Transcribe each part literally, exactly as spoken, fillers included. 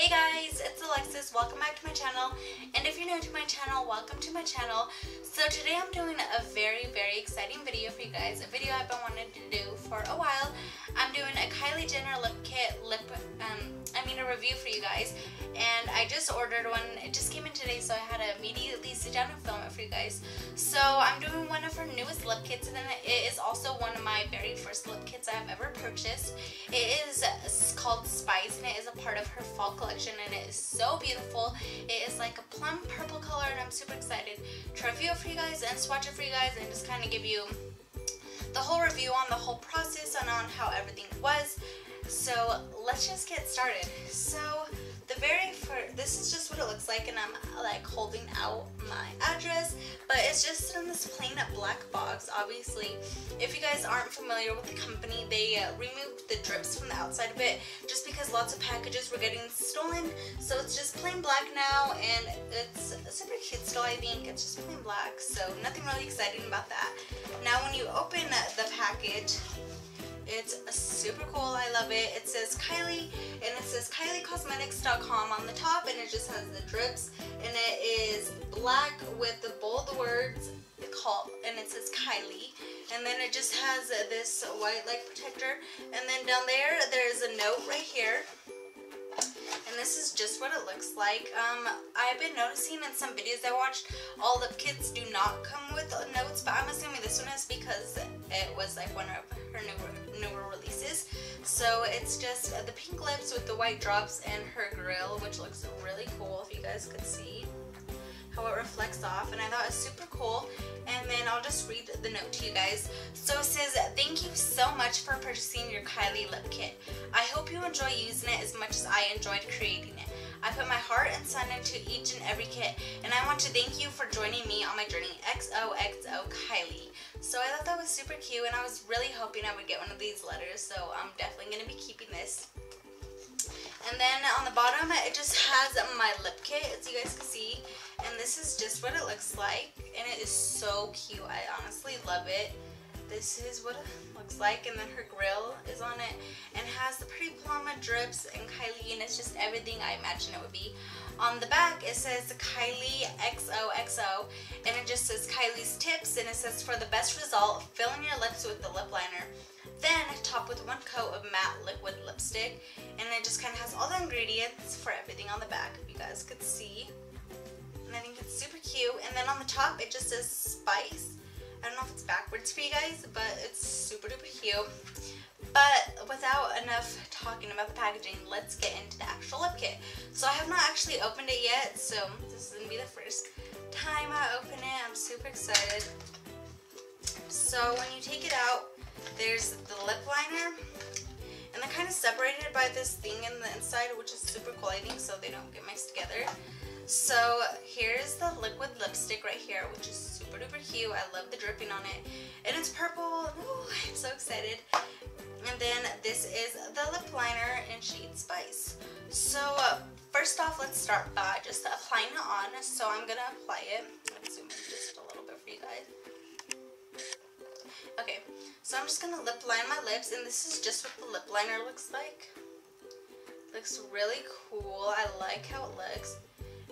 Hey guys, it's Alexis. Welcome back to my channel, and if you're new to my channel, welcome to my channel. So today I'm doing a very very exciting video for you guys, a video I've been wanting to do for a while. I'm doing a Kylie Jenner lip kit lip um I mean a review for you guys, and I just ordered one. It just came in today, so I had to immediately sit down and film it for you guys. So I'm doing one of her newest lip kits, and then it is also one of my very first lip kits I've ever purchased. It is called Spice, and it is a part of her fall collection. And it is so beautiful. It is like a plum purple color, and I'm super excited to review it for you guys and swatch it for you guys and just kind of give you the whole review on the whole process and on how everything was. So let's just get started. So the very first, this is just what it looks like, and I'm like holding out my address, but it's just in this plain black box. Obviously, if you guys aren't familiar with the company, they uh, removed the drips from the outside of it just because lots of packages were getting stolen. So it's just plain black now, and it's super cute still, I think. It's just plain black, so nothing really exciting about that. Now when you open the package, it's super cool. I love it. It says Kylie, and it says Kylie Cosmetics dot com on the top, and it just has the drips, and it is black with the bold words called, and it says Kylie, and then it just has this white leg protector, and then down there there's a note right here. And this is just what it looks like. Um, I've been noticing in some videos I watched, all lip kits do not come with notes, but I'm assuming this one is because it was like one of her newer, newer releases. So it's just the pink lips with the white drops and her grill, which looks really cool if you guys could see how it reflects off, and I thought it was super cool. And then I'll just read the note to you guys. So it says, "Thank you so much for purchasing your Kylie lip kit. I hope you enjoy using it as much as I enjoyed creating it. I put my heart and son into each and every kit, and I want to thank you for joining me on my journey. X O X O Kylie." So I thought that was super cute, and I was really hoping I would get one of these letters, so I'm definitely going to be keeping this. And then on the bottom, it just has my lip kit, as you guys can see. And this is just what it looks like. And it is so cute. I honestly love it. This is what it looks like. And then her grill is on it. And it has the pretty pluma drips and Kylie. And it's just everything I imagine it would be. On the back, it says Kylie X O X O. And it just says Kylie's tips. And it says, "For the best result, fill in your lips with the lip liner. Then top with one coat of matte liquid lipstick," and it just kind of has all the ingredients for everything on the back, if you guys could see. And I think it's super cute. And then on the top, it just says Spice. I don't know if it's backwards for you guys, but it's super duper cute. But without enough talking about the packaging, let's get into the actual lip kit. So I have not actually opened it yet, so this is gonna be the first time I open it. I'm super excited. So when you take it out, there's the lip liner, and they're kind of separated by this thing in the inside, which is super cool, I think, so they don't get mixed together. So here's the liquid lipstick right here, which is super duper cute. I love the dripping on it, and it's purple. Ooh, I'm so excited. And then this is the lip liner in shade Spice. So uh, first off, let's start by just applying it on. So I'm going to apply it. Let's zoom in just a little bit for you guys. Okay, so I'm just going to lip line my lips, and this is just what the lip liner looks like. Looks really cool. I like how it looks.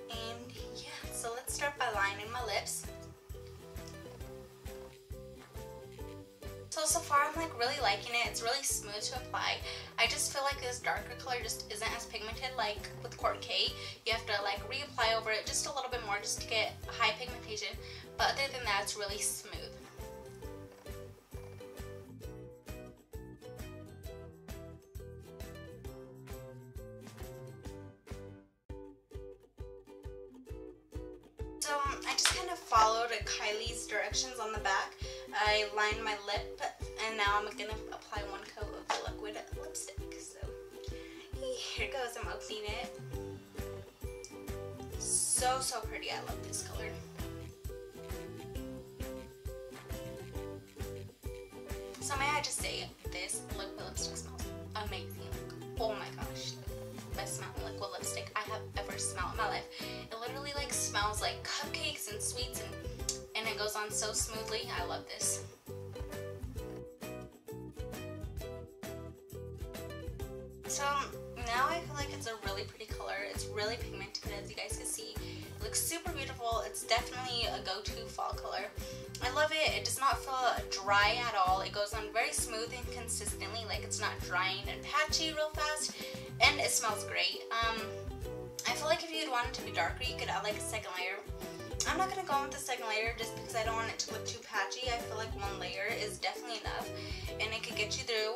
And yeah, so let's start by lining my lips. So, so far I'm like really liking it. It's really smooth to apply. I just feel like this darker color just isn't as pigmented like with Court K. You have to like reapply over it just a little bit more just to get high pigmentation. But other than that, it's really smooth. So um, I just kind of followed Kylie's directions on the back. I lined my lip, and now I'm going to apply one coat of the liquid lipstick. So here it goes. I'm opening it. So, so pretty. I love this color. So may I just say, this liquid lipstick smells amazing. Oh my gosh. Best smelling liquid lipstick I have ever smelled in my life. It literally like smells like cupcakes and sweets, and and it goes on so smoothly. I love this. So now I feel like it's a really pretty color. It's really pigmented, as you guys can see. It looks super beautiful. It's definitely a go-to fall color. I love it. It does not feel dry at all. It goes on very smooth and consistently. Like, it's not drying and patchy real fast. And it smells great. Um, I feel like if you'd want it to be darker, you could add like a second layer. I'm not going to go on with the second layer just because I don't want it to look too patchy. I feel like one layer is definitely enough and it could get you through.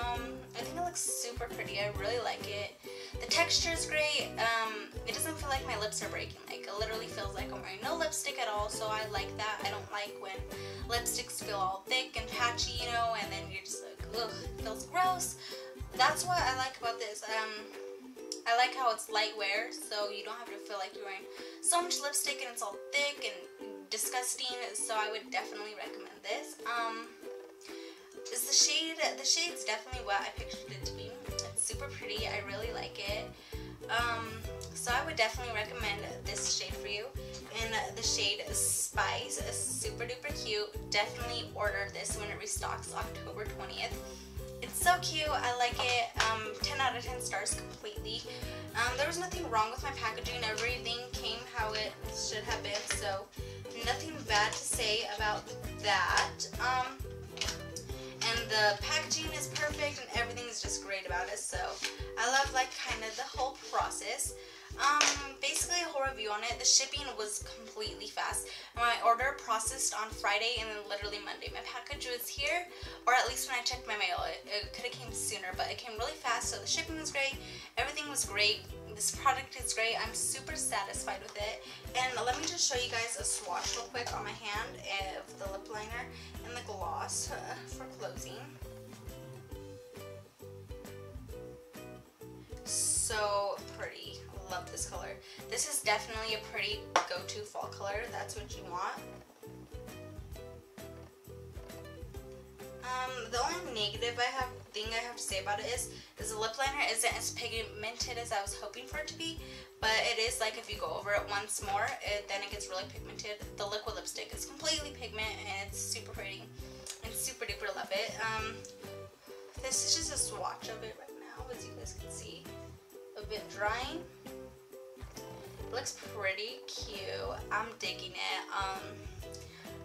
Um, I think it looks super pretty. I really like it. The texture is great. Um, it doesn't feel like my lips are breaking. Like, it literally feels like I'm wearing no lipstick at all, so I like that. I don't like when lipsticks feel all thick and patchy, you know, and then you're just like, ugh, it feels gross. That's what I like about this. Um... I like how it's light wear, so you don't have to feel like you're wearing so much lipstick and it's all thick and disgusting, so I would definitely recommend this. Um, is the shade, the shade's definitely what I pictured it to be. It's super pretty, I really like it. Um, so I would definitely recommend this shade for you. And the shade Spice is super duper cute. Definitely order this when it restocks October twentieth. It's so cute. I like it. Um, ten out of ten stars completely. Um, there was nothing wrong with my packaging. Everything came how it should have been, so nothing bad to say about that. Um, and the packaging is perfect and everything is just great about it, so I love like kind of the whole process. Um, basically a whole review on it. The shipping was completely fast. My order processed on Friday and then literally Monday my package was here, or at least when I checked my mail. It, it could have came sooner, but it came really fast, so the shipping was great. Everything was great. This product is great. I'm super satisfied with it. And let me just show you guys a swatch real quick on my hand of the lip liner and the gloss for closing. So pretty. Love this color. This is definitely a pretty go-to fall color. That's what you want. Um, the only negative I have thing I have to say about it is, is the lip liner isn't as pigmented as I was hoping for it to be, but it is like if you go over it once more, it, then it gets really pigmented. The liquid lipstick is completely pigmented and it's super pretty. And super duper love it. Um, this is just a swatch of it right now, as you guys can see. A bit drying. It looks pretty cute. I'm digging it. Um,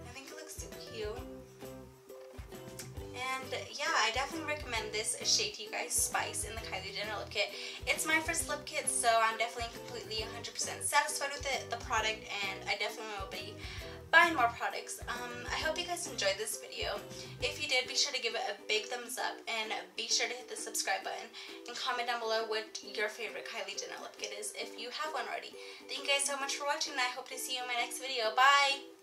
I think it looks so cute. And yeah, I definitely recommend this shade to you guys, Spice, in the Kylie Jenner Lip Kit. It's my first lip kit, so I'm definitely completely one hundred percent satisfied with it, the product, and I definitely will be buying more products. Um, I hope you guys enjoyed this video. If you did, be sure to give it a big thumbs up, and be sure to hit the subscribe button, and comment down below what your favorite Kylie Jenner lip kit is, if you have one already. Thank you guys so much for watching, and I hope to see you in my next video. Bye!